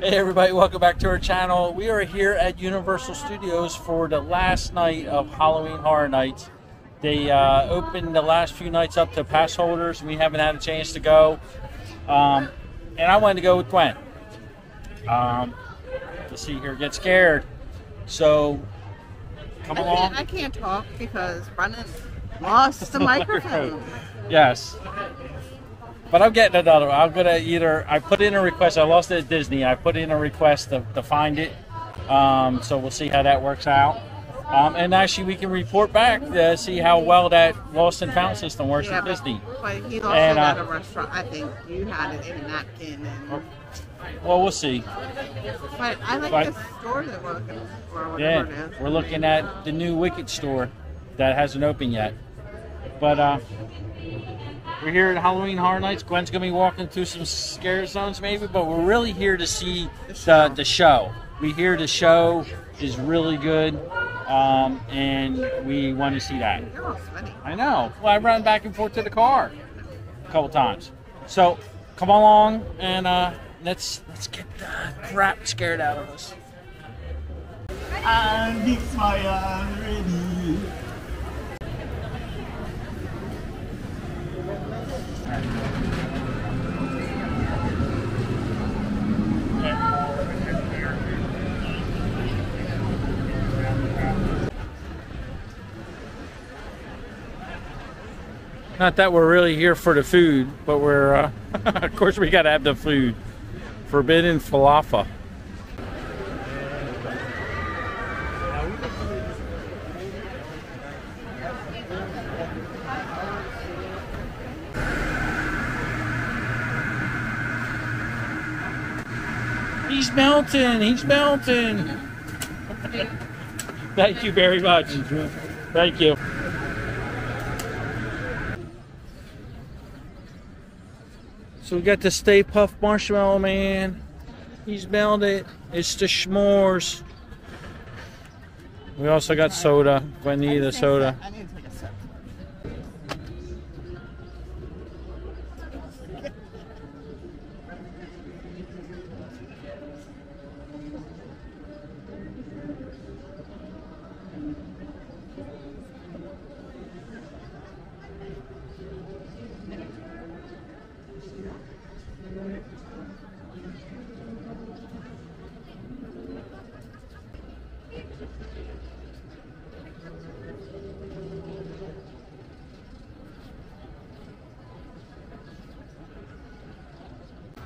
Hey everybody, welcome back to our channel. We are here at Universal Studios for the last night of Halloween Horror Nights. They opened the last few nights up to pass holders. We haven't had a chance to go. And I wanted to go with Gwyn. Let's see here, get scared. So, come along. I can't talk because Brennan lost the microphone. Yes. But I'm getting another one. I'm going to I put in a request. I lost it at Disney. I put in a request to find it. So we'll see how that works out. And actually, we can report back to see how well that lost and found system works at Disney. But he lost it at a restaurant. I think you had it in a napkin. And... Well, we'll see. But I like the store that we're looking for. Whatever it is. We're looking at the new Wicked store that hasn't opened yet. But... We're here at Halloween Horror Nights. Gwyn's going to be walking through some scare zones maybe, but we're really here to see the show. We hear the show is really good, and we want to see that. I know. Well, I ran back and forth to the car a couple times. So come along, and let's get the crap scared out of us. I'm ready. Not that we're really here for the food, but we're, of course we gotta have the food. Forbidden falafel. He's melting, he's melting. Thank you very much. Thank you. So we got the Stay Puft Marshmallow Man. He's melted. It's the s'mores. We also got soda. Gwyn needed a soda. I need to take a sip.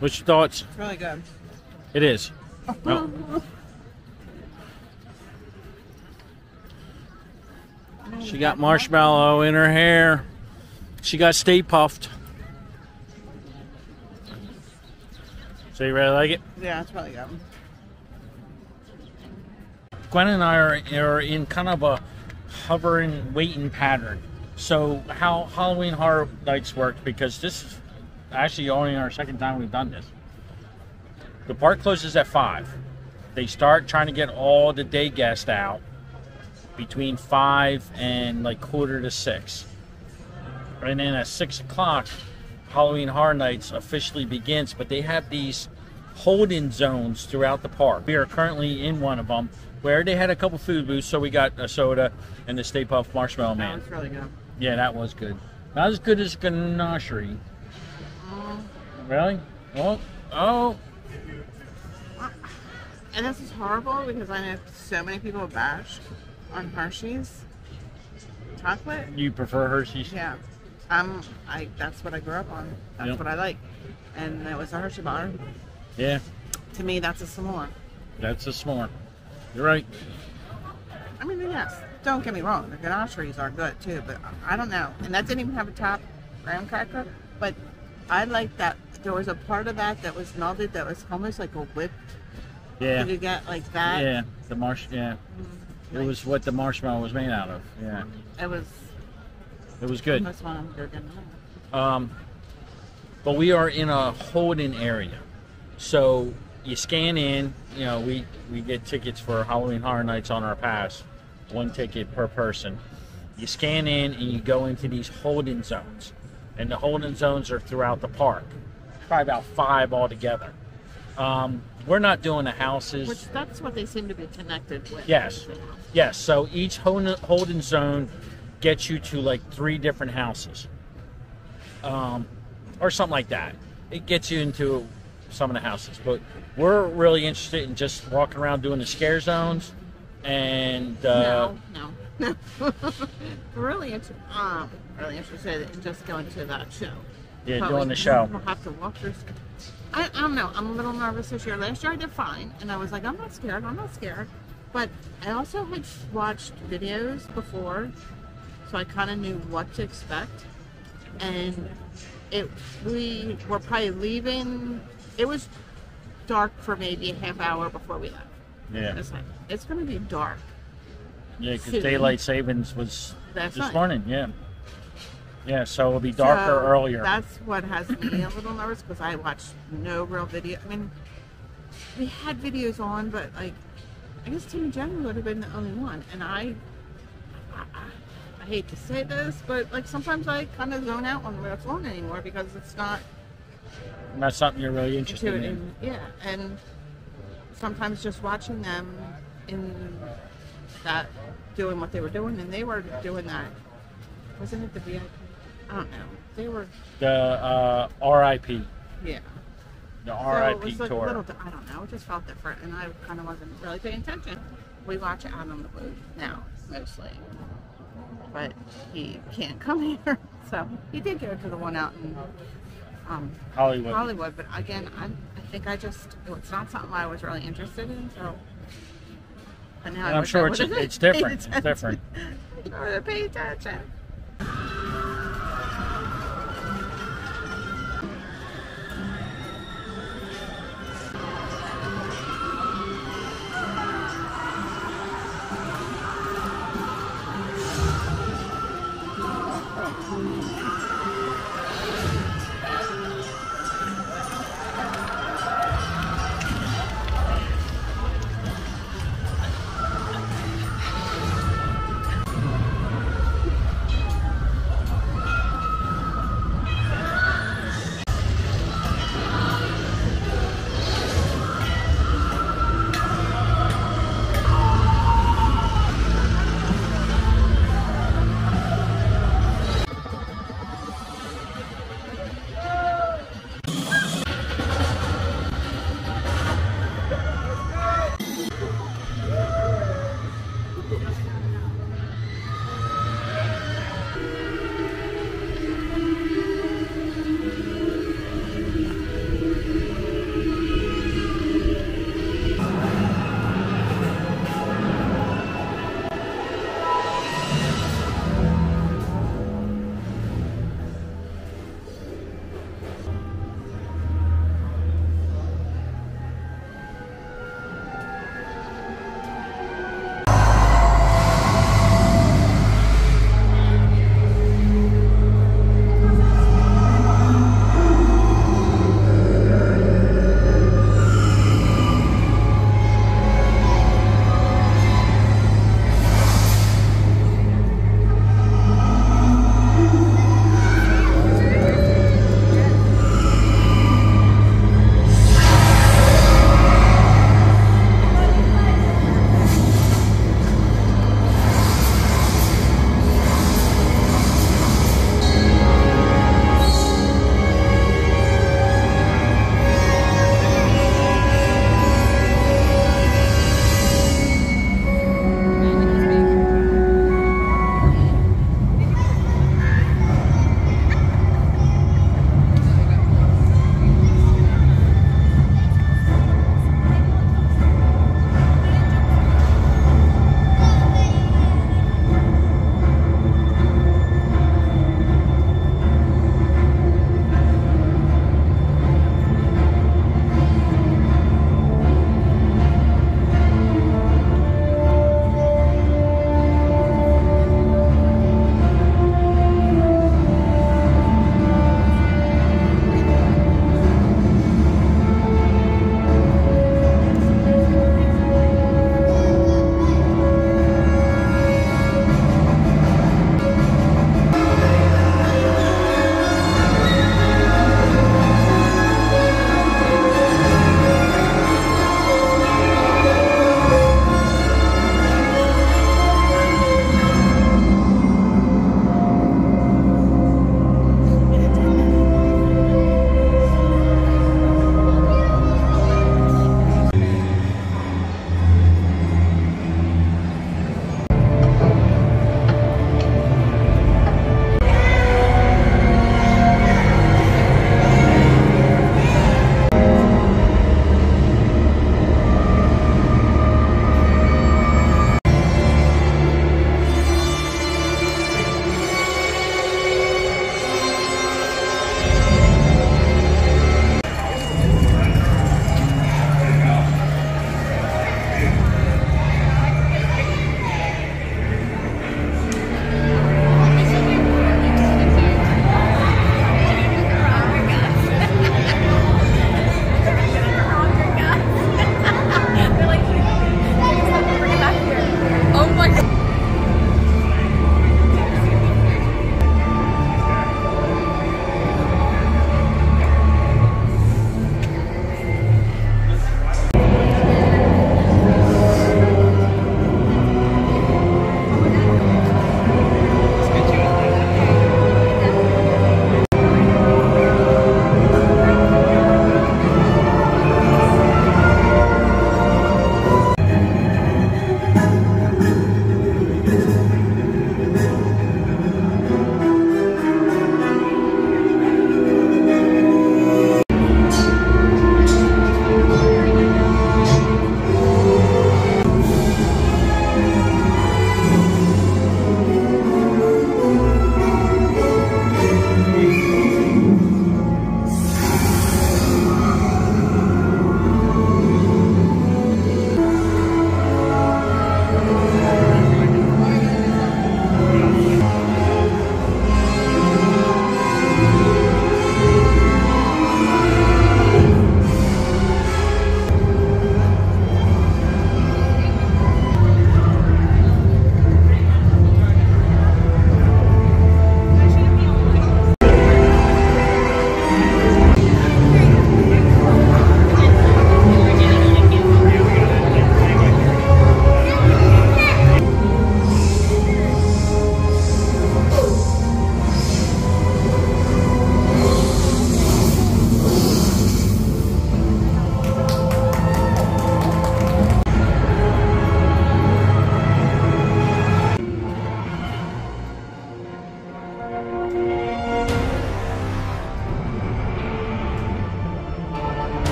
What's your thoughts? It's really good. It is. Oh. She got marshmallow in her hair. She got Stay Puffed. So you really like it? Yeah, it's really good. Gwyn and I are in kind of a hovering, waiting pattern. So how Halloween Horror Nights worked, because this is actually only our second time we've done this. The park closes at 5. They start trying to get all the day guests out between 5 and like quarter to 6. And then at 6 o'clock, Halloween Horror Nights officially begins, but they have these hold-in zones throughout the park. We are currently in one of them where they had a couple food booths, so we got a soda and the Stay Puft Marshmallow Man. That was really good. Yeah, that was good. Not as good as ganachery. Really? Oh, oh. And this is horrible because I know so many people bash on Hershey's chocolate. You prefer Hershey's? Yeah. That's what I grew up on. That's what I like. And it was a Hershey bar. Yeah. To me, that's a s'more. That's a s'more. You're right. I mean, yes. Don't get me wrong. The ganacheries are good too, but I don't know. And that didn't even have a top graham cracker, but I like that there was a part of that was melted that was almost like a whipped. Yeah. You get like that. Yeah. The Yeah. Mm-hmm. It was what the marshmallow was made out of. Yeah. It was good. That's one I'm good. But we are in a hold-in area, so you scan in. You know, we get tickets for Halloween Horror Nights on our pass, one ticket per person. You scan in and you go into these hold-in zones. And the holding zones are throughout the park. Probably about 5 altogether. We're not doing the houses. Which that's what they seem to be connected with. Yes. Yes. So each Holden zone gets you to like 3 different houses. Or something like that. It gets you into some of the houses. But we're really interested in just walking around doing the scare zones. And no. We're really interested in just going to that show. Yeah, but doing the show. We'll have to walk through. I don't know. I'm a little nervous this year. Last year I did fine, and I was like, I'm not scared. But I also had watched videos before, so I kind of knew what to expect. And we were probably leaving. It was dark for maybe a half hour before we left. Yeah. It's like, it's going to be dark. Yeah, because daylight savings was this morning. Yeah. Yeah, so it'll be darker earlier. That's what has me a little nervous, because I watched no real video. I mean, we had videos on, but like, I guess Tim and Jen would have been the only one. And I hate to say this, but like sometimes I kind of zone out on what's on anymore, because it's not something you're really interested in. Yeah, and sometimes just watching them in that, doing what they were doing, and they were doing that. Wasn't it the VIP? I don't know. They were the RIP. Yeah. The RIP so tour. I don't know. It just felt different, and I kind of wasn't really paying attention. We watch Adam the Boo now mostly, but he can't come here, so he did go to the one out in Hollywood. But again, I think it's not something I was really interested in. So, but now I'm sure it's different. It's different. I pay attention.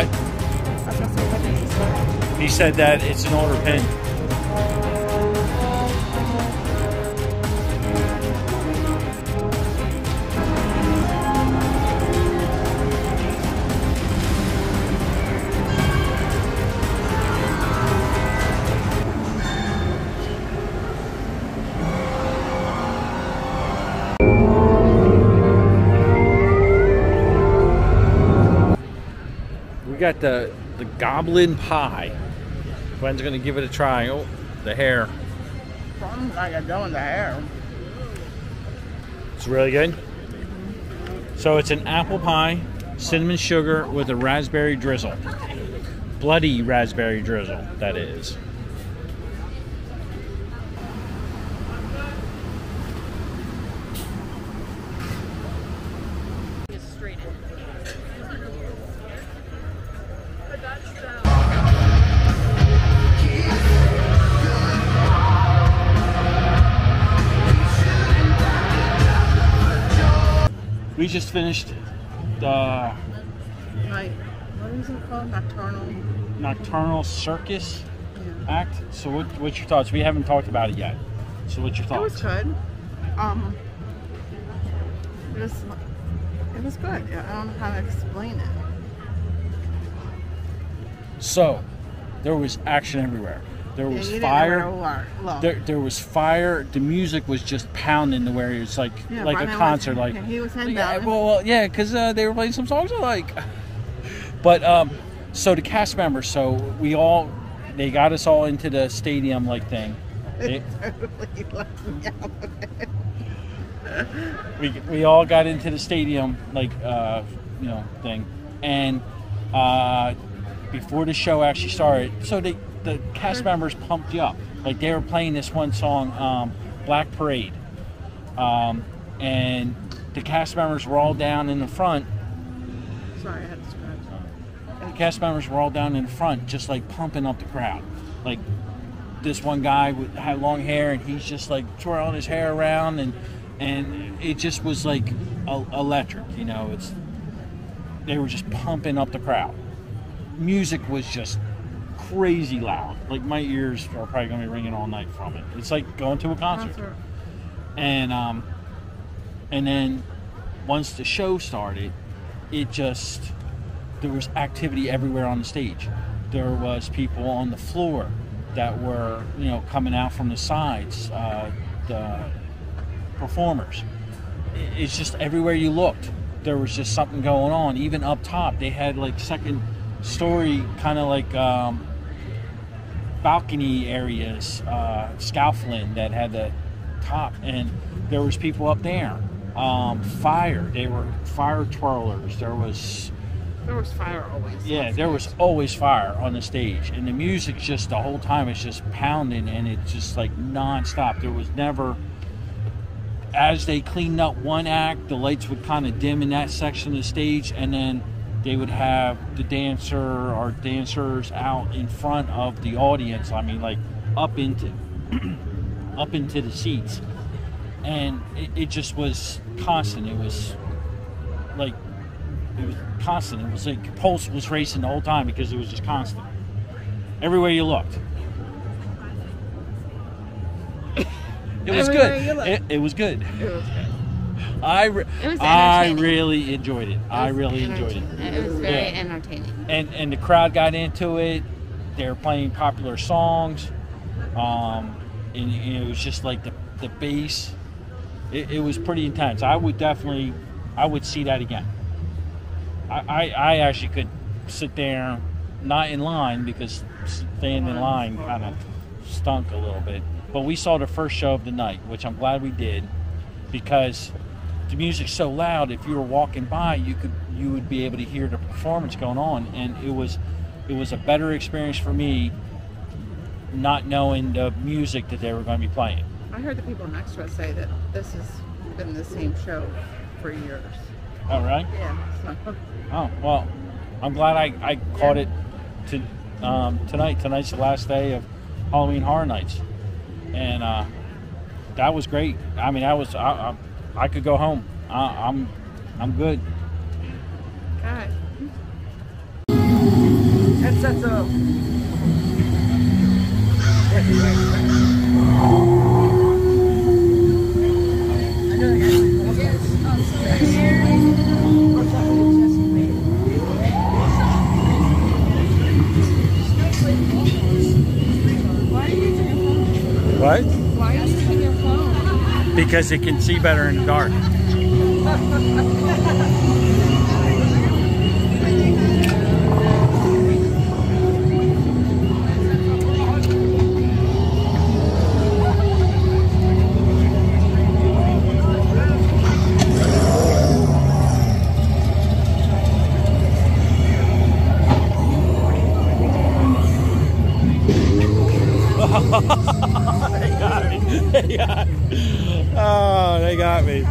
What? He said that it's an older pin. We got the goblin pie. Gwen's gonna give it a try. Oh, the hair. Something's like a dough in the hair. It's really good. So it's an apple pie, cinnamon sugar with a raspberry drizzle. Bloody raspberry drizzle, that is. We just finished the what is it called? Nocturnal circus, yeah. Act. So what's your thoughts? We haven't talked about it yet. So what's your thoughts? It was good. It was good. I don't know how to explain it. So there was action everywhere. There was fire. There was fire. The music was just pounding the way it's like, yeah, like Brian a concert. Was, like he was headbanging. Yeah, well, yeah, because they were playing some songs I like. But so the cast members, so they got us all into the stadium like thing. They totally left me out of it. we all got into the stadium like thing, and before the show actually started, so the cast members pumped you up. Like they were playing this one song, Black Parade. And the cast members were all down in the front. Sorry, I had to scratch. The cast members were all down in the front, just like pumping up the crowd. Like this one guy had long hair and he's just like twirling his hair around and it just was like electric, you know. They were just pumping up the crowd. Music was just crazy loud, like my ears are probably gonna be ringing all night from it. It's like going to a concert. And then once the show started, there was activity everywhere on the stage. There was people on the floor that were coming out from the sides, the performers. It's just everywhere you looked, there was just something going on. Even up top, they had like second story kind of like balcony areas, scaffolding that had the top, and there was people up there. Fire, they were fire twirlers. There was fire always. Yeah, there was always fire on the stage, and the music just the whole time is just pounding, and it's just like non-stop. There was never. As they cleaned up one act, the lights would kind of dim in that section of the stage, and then they would have the dancer or dancers out in front of the audience. I mean, like up into the seats, and it just was constant. It was constant. It was like your pulse was racing the whole time because it was just constant everywhere you looked. It was good. It was good. It was good. I really enjoyed it. I really enjoyed it. It was very entertaining. And the crowd got into it. They were playing popular songs. And it was just like the bass. It was pretty intense. I would see that again. I actually could sit there, not in line, because staying in line kind of stunk a little bit. But we saw the first show of the night, which I'm glad we did, because the music's so loud, if you were walking by, you would be able to hear the performance going on, and it was a better experience for me not knowing the music that they were going to be playing. I heard the people next to us say that this has been the same show for years. Oh, right? Yeah. So. Oh, well, I'm glad I caught it tonight. Tonight's the last day of Halloween Horror Nights, and that was great. I mean, I could go home. I'm good. God. it sets up. What? Why are you using your phone? Because it can see better in the dark. Oh, they got me.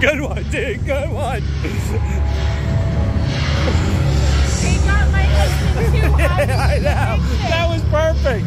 Good one, dude. Good one. They got my husband too. I know. That was perfect.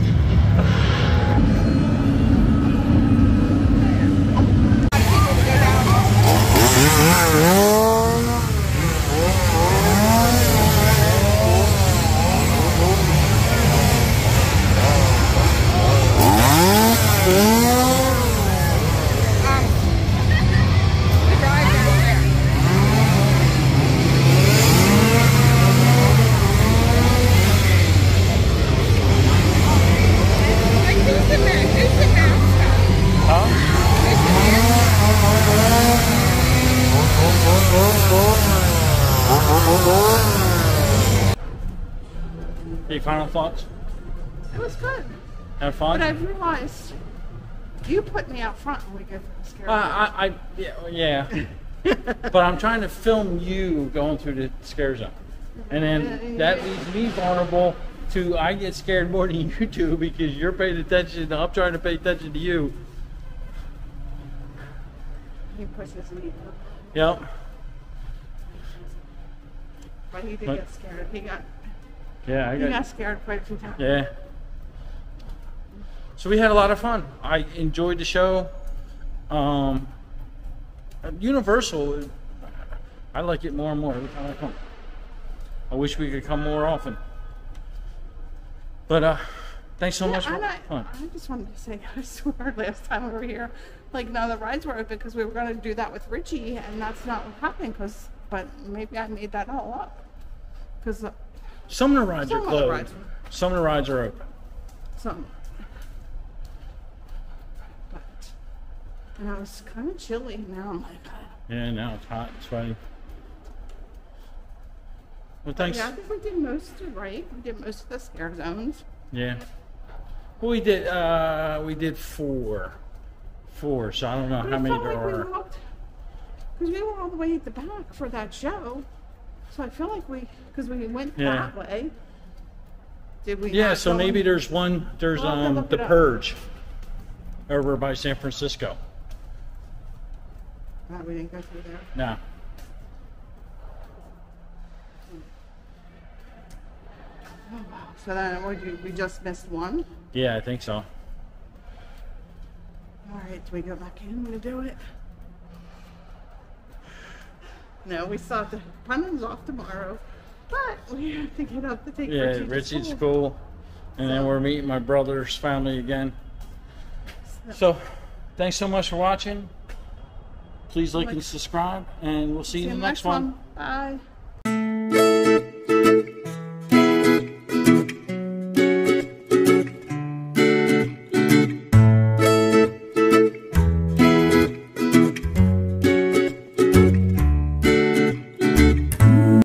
Any final thoughts? It was good. Had fun? But I realized you put me out front and we get scared. Yeah. But I'm trying to film you going through the scare zone. And then that leaves me vulnerable to, I get scared more than you do because you're paying attention, I'm trying to pay attention to you. He pushes me. Yep. But he did get scared. He got... Yeah, I got scared quite a few times. Yeah. So we had a lot of fun. I enjoyed the show. Universal, I like it more and more every time I come. I wish we could come more often. But thanks so much for fun. I just wanted to say, I swear last time we were here, like none of the rides were open because we were going to do that with Richie, and that's not what happened. But maybe I made that all up. Because... Some of the rides are closed. Some of the rides are open. Some. But, and I was kind of chilly. Now I'm like. Yeah, now it's hot and sweaty. Well, thanks. Yeah, I think we did most of it right. We did most of the scare zones. Yeah. Well, we did four. So I don't know how many there are. Because we were all the way at the back for that show. So I feel like because we went that way. Did we? Yeah. So maybe there's one. There's The Purge, over by San Francisco. God, we didn't go through there. No. Oh, wow. So then we just missed one. Yeah, I think so. All right. Do we go back in to do it? No, we saw the punning's off tomorrow, but we have to get up to take Richie to school. And then we're meeting my brother's family again. So thanks so much for watching. Please like and subscribe, and we'll see you in the next one. Bye.